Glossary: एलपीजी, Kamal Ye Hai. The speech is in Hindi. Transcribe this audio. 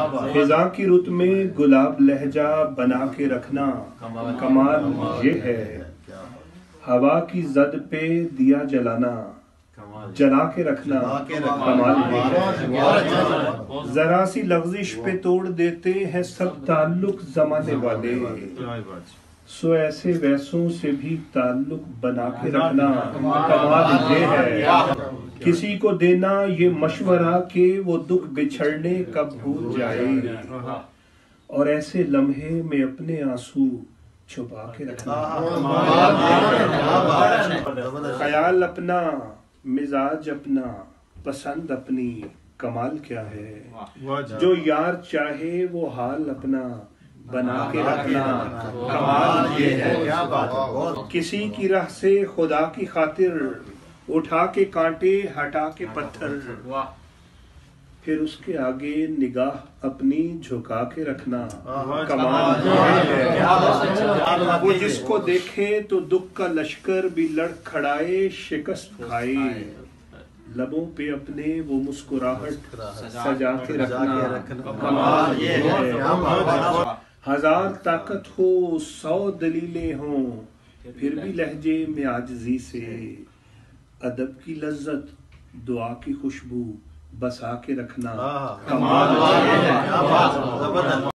फिजा की रुत में गुलाब लहजा बना के रखना कमाल ये है। हवा की जद पे दिया जलाना जला के रखना कमाल ये है। जरा सी लफ्जिश पे तोड़ देते हैं सब ताल्लुक जमाने वाले, सो ऐसे वैसों से भी ताल्लुक बना के रखना कमाल ये है। किसी को देना ये मशवरा के वो दुख बिछड़ने का भूल जाए, और ऐसे लम्हे में अपने आंसू छुपा के रखना। ख्याल अपना, मिजाज अपना, पसंद अपनी, कमाल क्या है। जो यार चाहे वो हाल अपना बना के रखना कमाल ये है। किसी की राह से खुदा की खातिर उठा के कांटे हटा के पत्थर, फिर उसके आगे निगाह अपनी झुका के रखना कमाल ये है। वो जिसको देखे तो दुख का लश्कर भी लड़खड़ाए शिकस्त खाए, लबों पे अपने वो मुस्कुराहट सजा के रखना कमाल ये है। हजार ताकत हो, 100 दलीलें हों, फिर भी लहजे में आजजी से अदब की लज्जत, दुआ की खुशबू बसा के रखना कमाल ये है।